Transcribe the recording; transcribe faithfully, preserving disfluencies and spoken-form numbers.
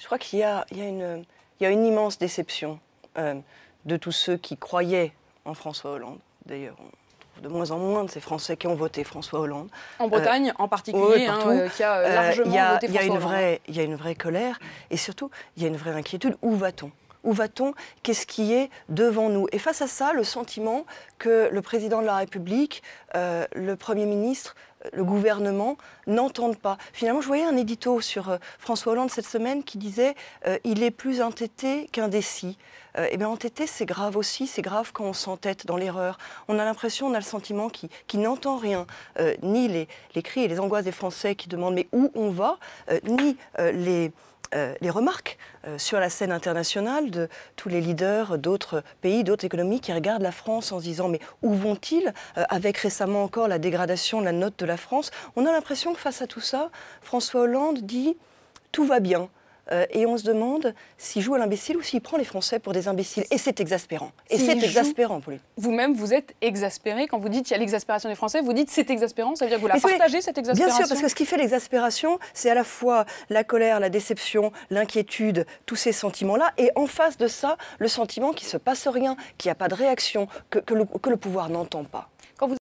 Je crois qu'il y a, il y a une, il y a une immense déception euh, de tous ceux qui croyaient en François Hollande. D'ailleurs, on trouve de moins en moins de ces Français qui ont voté François Hollande. En Bretagne, euh, en particulier, oui, hein, euh, qui a largement euh, y a, voté François y a une Hollande. Vraie, il y a une vraie colère et surtout, il y a une vraie inquiétude. Où va-t-on ? Où va-t-on? Qu'est-ce qui est devant nous? Et face à ça, le sentiment que le président de la République, euh, le Premier ministre, le gouvernement n'entendent pas. Finalement, je voyais un édito sur euh, François Hollande cette semaine qui disait euh, « il est plus entêté qu'indécis euh, ». Eh bien, entêté, c'est grave aussi, c'est grave quand on s'entête dans l'erreur. On a l'impression, on a le sentiment qu'il qui n'entend rien, euh, ni les, les cris et les angoisses des Français qui demandent « mais où on va ?», euh, ni euh, les... Euh, les remarques euh, sur la scène internationale de tous les leaders d'autres pays, d'autres économies qui regardent la France en se disant mais où vont-ils euh, avec récemment encore la dégradation de la note de la France. On a l'impression que face à tout ça, François Hollande dit tout va bien. Euh, et on se demande s'il joue à l'imbécile ou s'il prend les Français pour des imbéciles. Et c'est exaspérant. Et c'est exaspérant pour lui. Vous-même, vous êtes exaspéré. Quand vous dites qu'il y a l'exaspération des Français, vous dites c'est exaspérant. Ça veut dire que vous la Mais partagez, cette exaspération. Bien sûr, parce que ce qui fait l'exaspération, c'est à la fois la colère, la déception, l'inquiétude, tous ces sentiments-là. Et en face de ça, le sentiment qu'il ne se passe rien, qu'il n'y a pas de réaction, que, que, le, que le pouvoir n'entend pas.